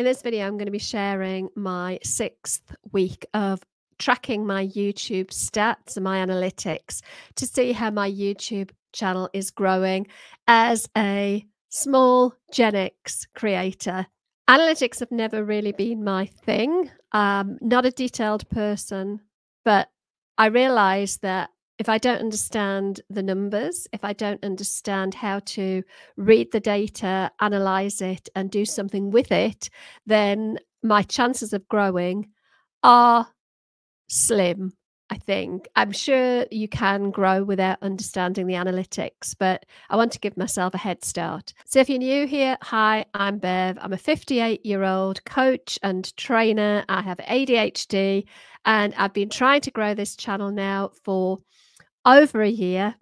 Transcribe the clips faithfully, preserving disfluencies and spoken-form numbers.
In this video, I'm going to be sharing my sixth week of tracking my YouTube stats and my analytics to see how my YouTube channel is growing as a small Gen X creator. Analytics have never really been my thing. Um, not a detailed person, but I realized that if I don't understand the numbers, if I don't understand how to read the data, analyze it, and do something with it, then my chances of growing are slim, I think. I'm sure you can grow without understanding the analytics, but I want to give myself a head start. So if you're new here, hi, I'm Bev. I'm a fifty-eight-year-old coach and trainer. I have A D H D, and I've been trying to grow this channel now for over a year,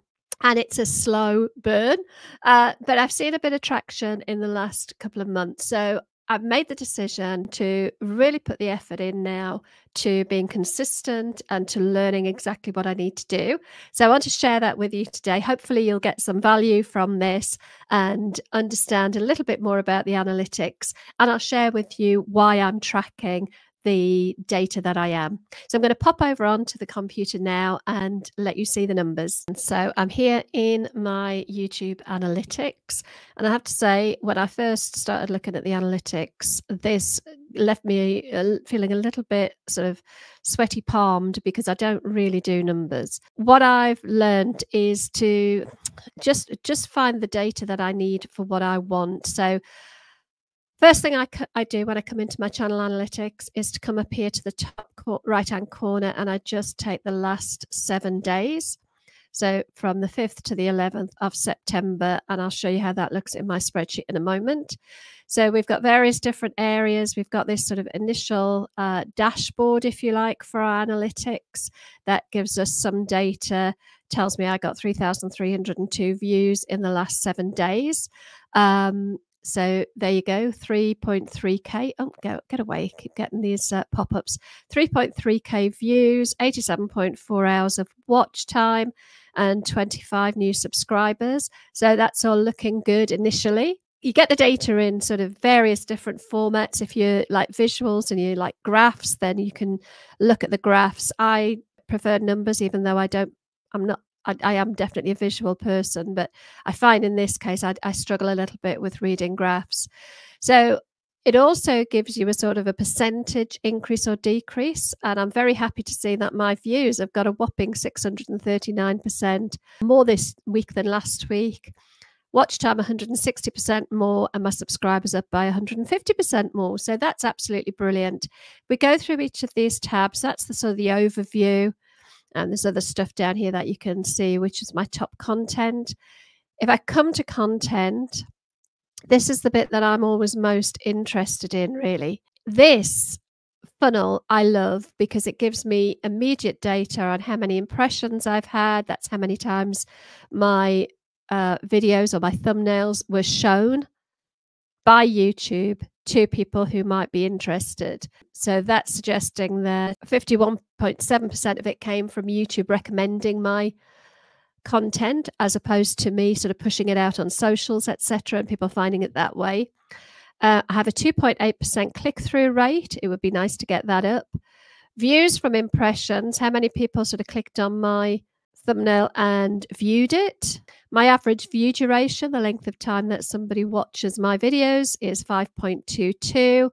and it's a slow burn, uh, but I've seen a bit of traction in the last couple of months. So I've made the decision to really put the effort in now to being consistent and to learning exactly what I need to do. So I want to share that with you today. Hopefully you'll get some value from this and understand a little bit more about the analytics, and I'll share with you why I'm tracking the data that I am. So I'm going to pop over onto the computer now and let you see the numbers. And so I'm here in my YouTube analytics. And I have to say, when I first started looking at the analytics, this left me feeling a little bit sort of sweaty palmed because I don't really do numbers. What I've learned is to just, just find the data that I need for what I want. So first thing I, I do when I come into my channel analytics is to come up here to the top right-hand corner, and I just take the last seven days. So from the fifth to the eleventh of September, and I'll show you how that looks in my spreadsheet in a moment. So we've got various different areas. We've got this sort of initial uh, dashboard, if you like, for our analytics. That gives us some data, tells me I got three thousand three hundred and two views in the last seven days. Um, So there you go, three point three K. Oh, go, get away, keep getting these uh, pop-ups. three point three K views, eighty-seven point four hours of watch time, and twenty-five new subscribers. So that's all looking good initially. You get the data in sort of various different formats. If you like visuals and you like graphs, then you can look at the graphs. I prefer numbers, even though I don't, I'm not, I, I am definitely a visual person, but I find in this case I, I struggle a little bit with reading graphs. So it also gives you a sort of a percentage increase or decrease, and I'm very happy to see that my views have got a whopping six hundred thirty-nine percent more this week than last week. Watch time one hundred sixty percent more, and my subscribers up by one hundred fifty percent more. So that's absolutely brilliant. We go through each of these tabs. That's the sort of the overview. And there's other stuff down here that you can see, which is my top content. If I come to content, this is the bit that I'm always most interested in, really. This funnel I love because it gives me immediate data on how many impressions I've had. That's how many times my uh, videos or my thumbnails were shown by YouTube to people who might be interested. So that's suggesting that fifty-one point seven percent of it came from YouTube recommending my content, as opposed to me sort of pushing it out on socials, et cetera, and people finding it that way. Uh, I have a two point eight percent click-through rate. It would be nice to get that up. Views from impressions, how many people sort of clicked on my thumbnail and viewed it. My average view duration, the length of time that somebody watches my videos, is five point two two,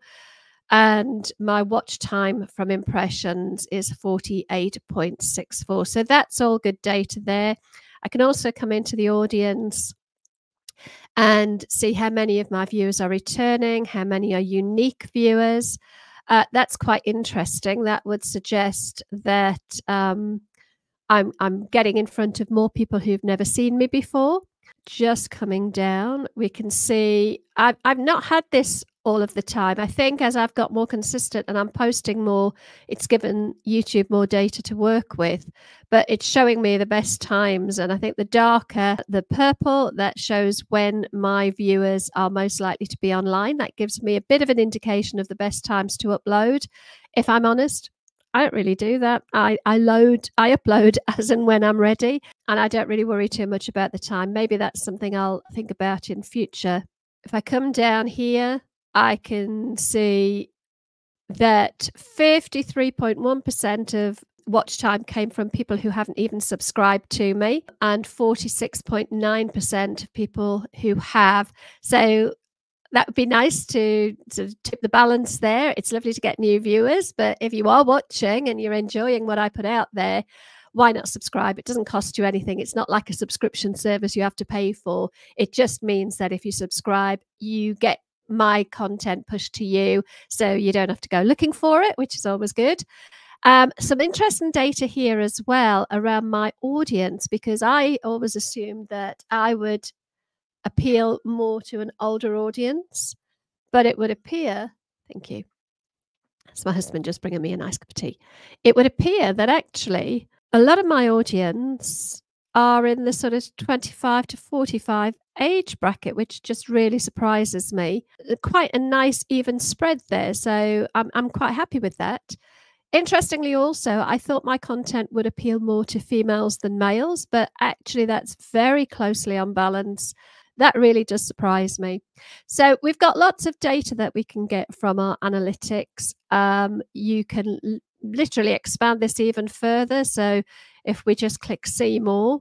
and my watch time from impressions is forty-eight point six four. So that's all good data there. I can also come into the audience and see how many of my viewers are returning, how many are unique viewers. Uh, that's quite interesting. That would suggest that um, I'm, I'm getting in front of more people who've never seen me before. Just coming down, we can see I've, I've not had this all of the time. I think as I've got more consistent and I'm posting more, it's given YouTube more data to work with, but it's showing me the best times. And I think the darker, the purple, that shows when my viewers are most likely to be online. That gives me a bit of an indication of the best times to upload, if I'm honest. I don't really do that. I, I load, I upload as and when I'm ready, and I don't really worry too much about the time. Maybe that's something I'll think about in future. If I come down here, I can see that fifty-three point one percent of watch time came from people who haven't even subscribed to me, and forty-six point nine percent of people who have. So that would be nice to, to tip the balance there. It's lovely to get new viewers, but if you are watching and you're enjoying what I put out there, why not subscribe? It doesn't cost you anything. It's not like a subscription service you have to pay for. It just means that if you subscribe, you get my content pushed to you, so you don't have to go looking for it, which is always good. Um, some interesting data here as well around my audience, because I always assumed that I would appeal more to an older audience, but it would appear, thank you, that's my husband just bringing me a nice cup of tea, it would appear that actually a lot of my audience are in the sort of twenty-five to forty-five age bracket, which just really surprises me. Quite a nice even spread there, so I'm, I'm quite happy with that. Interestingly also, I thought my content would appeal more to females than males, but actually that's very closely on balance. That really does surprise me. So we've got lots of data that we can get from our analytics. Um, you can literally expand this even further. So if we just click see more,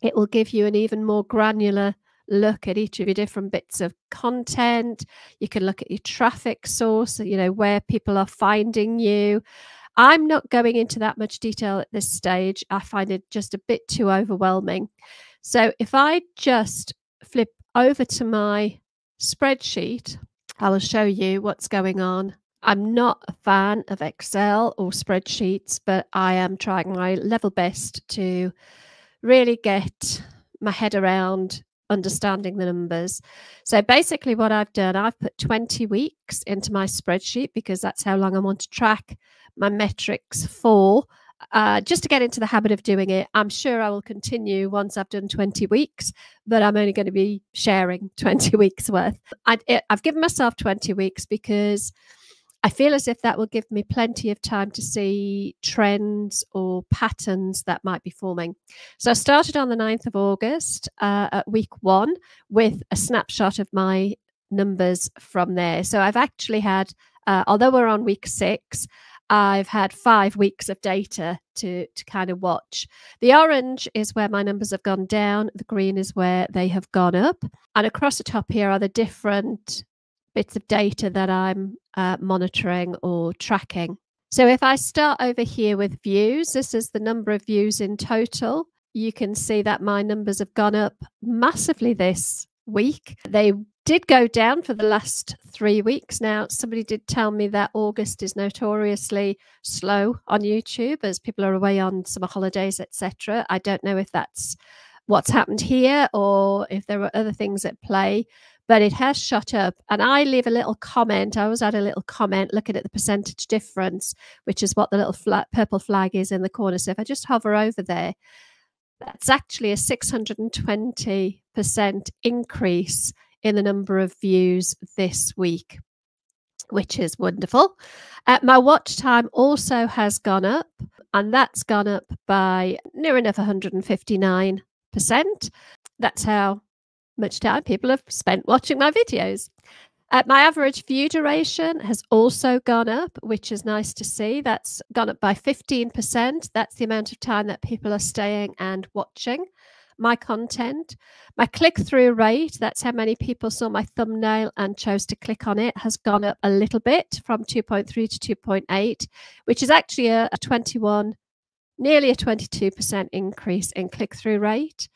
it will give you an even more granular look at each of your different bits of content. You can look at your traffic source, you know, where people are finding you. I'm not going into that much detail at this stage. I find it just a bit too overwhelming. So if I just flip over to my spreadsheet, I will show you what's going on. I'm not a fan of Excel or spreadsheets, but I am trying my level best to really get my head around understanding the numbers. So basically what I've done, I've put twenty weeks into my spreadsheet because that's how long I want to track my metrics for, uh, just to get into the habit of doing it. I'm sure I will continue once I've done twenty weeks, but I'm only going to be sharing twenty weeks worth. I, it, I've given myself twenty weeks because I feel as if that will give me plenty of time to see trends or patterns that might be forming. So I started on the ninth of August uh, at week one with a snapshot of my numbers from there. So I've actually had, uh, although we're on week six, I've had five weeks of data to, to kind of watch. The orange is where my numbers have gone down. The green is where they have gone up. And across the top here are the different bits of data that I'm uh, monitoring or tracking. So if I start over here with views, this is the number of views in total. You can see that my numbers have gone up massively this week. They did go down for the last three weeks. Now, somebody did tell me that August is notoriously slow on YouTube as people are away on summer holidays, et cetera. I don't know if that's what's happened here or if there are other things at play, but it has shot up. And I leave a little comment. I always add a little comment looking at the percentage difference, which is what the little flat purple flag is in the corner. So if I just hover over there, that's actually a six hundred twenty percent increase in the number of views this week, which is wonderful. Uh, my watch time also has gone up, and that's gone up by near enough one hundred fifty-nine percent. That's how much time people have spent watching my videos. Uh, my average view duration has also gone up, which is nice to see. That's gone up by fifteen percent. That's the amount of time that people are staying and watching my content. My click-through rate, that's how many people saw my thumbnail and chose to click on it, has gone up a little bit from two point three to two point eight, which is actually a, a twenty-one, nearly a twenty-two percent increase in click-through rate.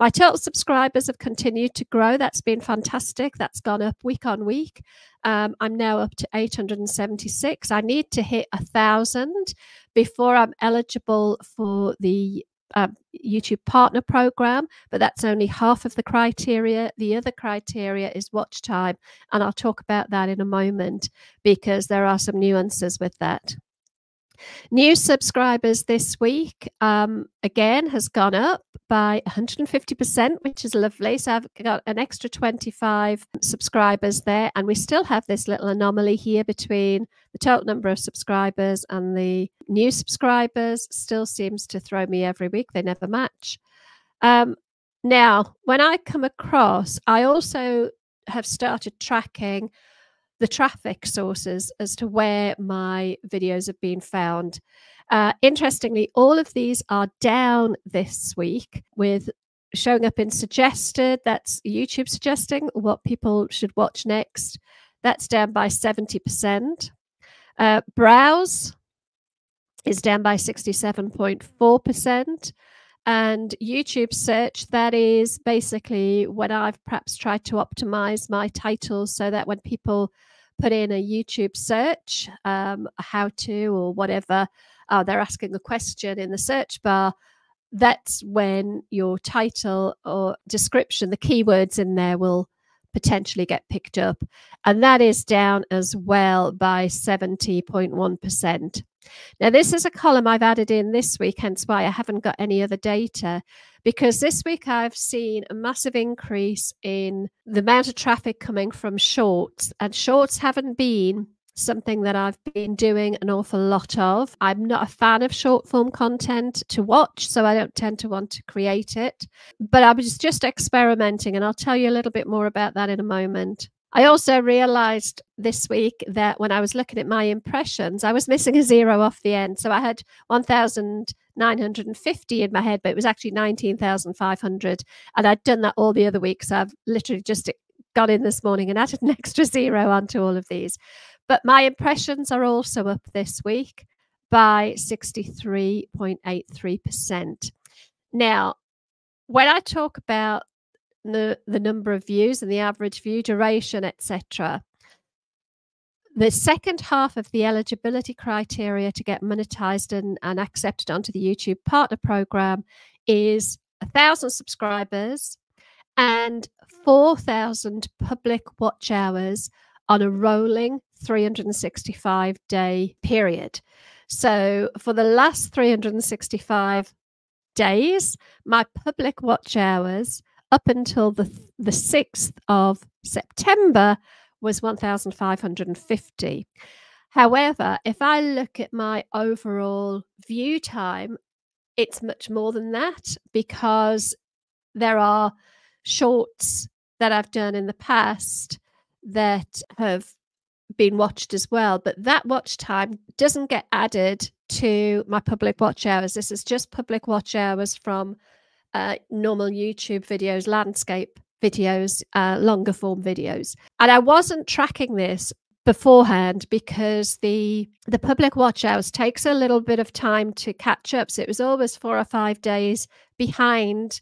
My total subscribers have continued to grow. That's been fantastic. That's gone up week on week. Um, I'm now up to eight hundred seventy-six. I need to hit one thousand before I'm eligible for the uh, YouTube Partner Program, but that's only half of the criteria. The other criteria is watch time, and I'll talk about that in a moment because there are some nuances with that. New subscribers this week, um, again, has gone up by one hundred fifty percent, which is lovely. So I've got an extra twenty-five subscribers there. And we still have this little anomaly here between the total number of subscribers and the new subscribers. Still seems to throw me every week. They never match. Um, now, when I come across, I also have started tracking the traffic sources as to where my videos have been found. Uh, interestingly, all of these are down this week, with showing up in suggested. That's YouTube suggesting what people should watch next. That's down by seventy percent. Uh, browse is down by sixty-seven point four percent. And YouTube search, that is basically when I've perhaps tried to optimize my titles so that when people put in a YouTube search, um, a how to or whatever, uh, they're asking a question in the search bar, that's when your title or description, the keywords in there, will potentially get picked up. And that is down as well by seventy point one percent. Now, this is a column I've added in this week, hence why I haven't got any other data, because this week I've seen a massive increase in the amount of traffic coming from shorts, and shorts haven't been something that I've been doing an awful lot of. I'm not a fan of short form content to watch, so I don't tend to want to create it. But I was just experimenting, and I'll tell you a little bit more about that in a moment. I also realized this week that when I was looking at my impressions, I was missing a zero off the end. So I had one thousand nine hundred fifty in my head, but it was actually nineteen thousand five hundred. And I'd done that all the other week. So I've literally just got in this morning and added an extra zero onto all of these. But my impressions are also up this week by sixty-three point eight three percent. Now, when I talk about the, the number of views and the average view duration, et cetera, the second half of the eligibility criteria to get monetized and, and accepted onto the YouTube Partner Program is one thousand subscribers and four thousand public watch hours on a rolling three hundred sixty-five day period. So for the last three hundred sixty-five days, my public watch hours up until the, the sixth of September was one thousand five hundred fifty. However, if I look at my overall view time, it's much more than that, because there are shorts that I've done in the past that have been watched as well, but that watch time doesn't get added to my public watch hours. This is just public watch hours from uh, normal YouTube videos, landscape videos, uh, longer form videos. And I wasn't tracking this beforehand because the the public watch hours takes a little bit of time to catch up. So it was always four or five days behind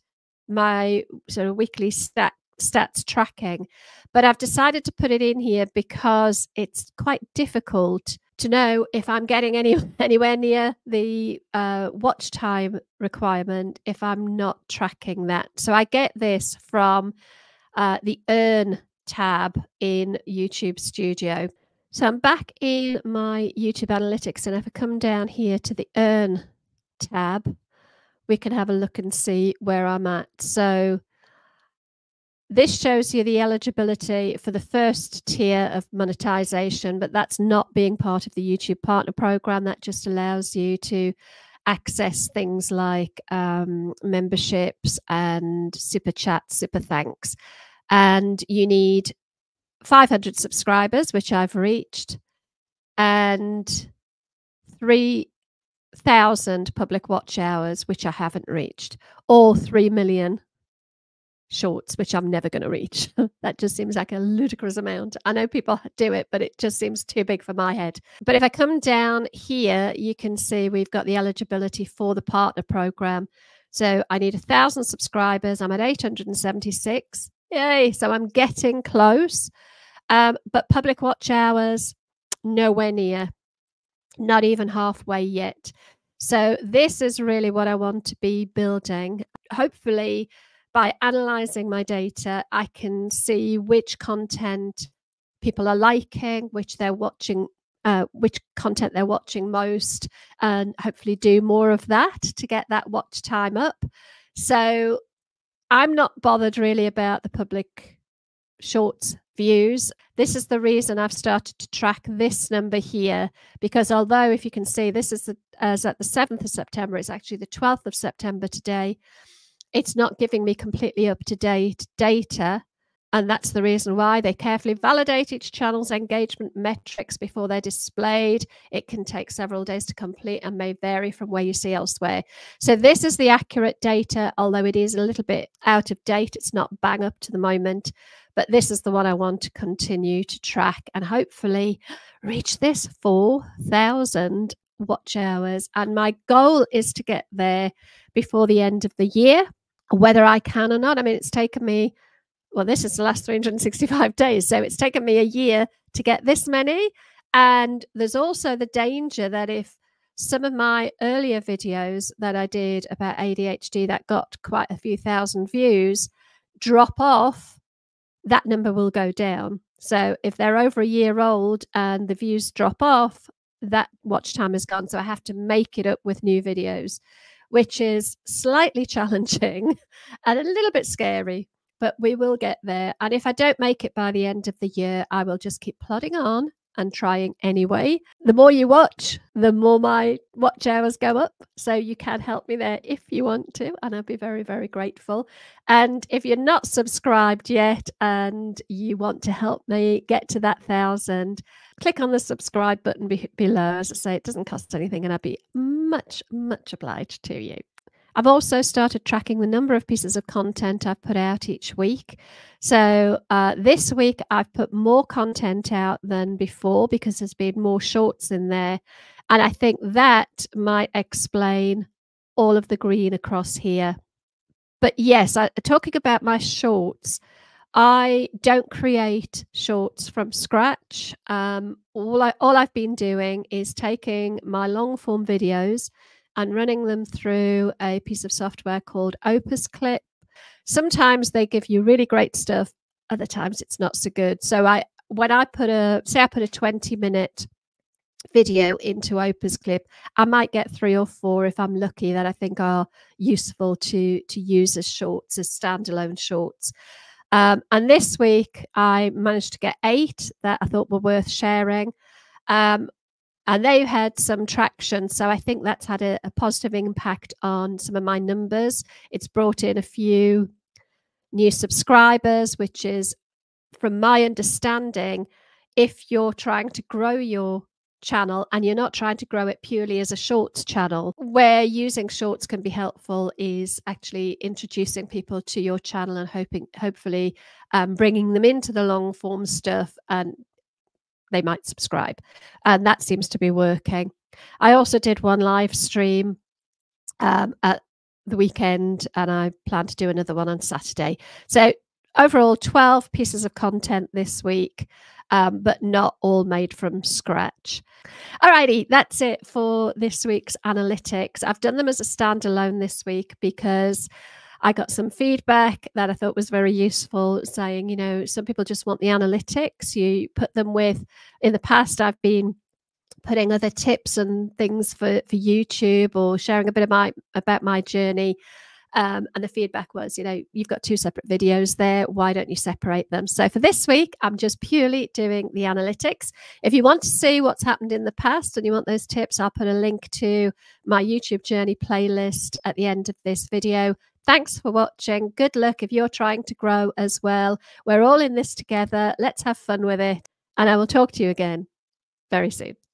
my sort of weekly stat stats tracking, but I've decided to put it in here because it's quite difficult to know if I'm getting any anywhere near the uh, watch time requirement if I'm not tracking that. So I get this from uh, the Earn tab in YouTube Studio. So I'm back in my YouTube Analytics, and if I come down here to the Earn tab, we can have a look and see where I'm at. So this shows you the eligibility for the first tier of monetization, but that's not being part of the YouTube Partner Program. That just allows you to access things like um, memberships and super chats, super thanks. And you need five hundred subscribers, which I've reached, and three thousand public watch hours, which I haven't reached, or three million shorts, which I'm never going to reach. That just seems like a ludicrous amount. I know people do it, but it just seems too big for my head. But if I come down here, you can see we've got the eligibility for the partner program. So I need a thousand subscribers. I'm at eight hundred seventy-six. Yay. So I'm getting close. Um, but public watch hours, nowhere near, not even halfway yet. So this is really what I want to be building. Hopefully, by analyzing my data, I can see which content people are liking, which they're watching, uh, which content they're watching most, and hopefully do more of that to get that watch time up. So I'm not bothered really about the public shorts views. This is the reason I've started to track this number here, because although, if you can see, this is the, as at the seventh of September, it's actually the twelfth of September today. It's not giving me completely up-to-date data And that's the reason why they carefully validate each channel's engagement metrics before they're displayed. It can take several days to complete and may vary from where you see elsewhere. So this is the accurate data, although it is a little bit out of date. It's not bang up to the moment, but this is the one I want to continue to track and hopefully reach this four thousand watch hours. And my goal is to get there before the end of the year, whether I can or not. I mean, it's taken me... well, this is the last three hundred sixty-five days. So it's taken me a year to get this many. And there's also the danger that if some of my earlier videos that I did about A D H D that got quite a few thousand views drop off, that number will go down. So if they're over a year old and the views drop off, that watch time is gone. So I have to make it up with new videos, which is slightly challenging and a little bit scary. But we will get there. And if I don't make it by the end of the year, I will just keep plodding on and trying anyway. The more you watch, the more my watch hours go up. So you can help me there if you want to. And I'll be very, very grateful. And if you're not subscribed yet and you want to help me get to that thousand, click on the subscribe button be below. As I say, it doesn't cost anything. And I'd be much, much obliged to you. I've also started tracking the number of pieces of content I've put out each week. So uh, this week I've put more content out than before because there's been more shorts in there. And I think that might explain all of the green across here. But yes, I, talking about my shorts, I don't create shorts from scratch. Um, all, I, all I've been doing is taking my long form videos and running them through a piece of software called Opus Clip. Sometimes they give you really great stuff, other times it's not so good. So I, when I put a, say I put a twenty minute video into Opus Clip, I might get three or four, if I'm lucky, that I think are useful to, to use as shorts, as standalone shorts. Um, and this week I managed to get eight that I thought were worth sharing. Um, And they've had some traction. So I think that's had a, a positive impact on some of my numbers. It's brought in a few new subscribers, which is, from my understanding, if you're trying to grow your channel and you're not trying to grow it purely as a shorts channel, where using shorts can be helpful is actually introducing people to your channel and hoping, hopefully um, bringing them into the long form stuff, and they might subscribe. And that seems to be working. I also did one live stream um, at the weekend, and I plan to do another one on Saturday. So overall, twelve pieces of content this week, um, but not all made from scratch. Alrighty, that's it for this week's analytics. I've done them as a standalone this week because I got some feedback that I thought was very useful, saying, you know, some people just want the analytics. You put them with, in the past, I've been putting other tips and things for, for YouTube, or sharing a bit of my, about my journey. Um, and the feedback was, you know, you've got two separate videos there. Why don't you separate them? So for this week, I'm just purely doing the analytics. If you want to see what's happened in the past and you want those tips, I'll put a link to my YouTube journey playlist at the end of this video. Thanks for watching. Good luck if you're trying to grow as well. We're all in this together. Let's have fun with it. And I will talk to you again very soon.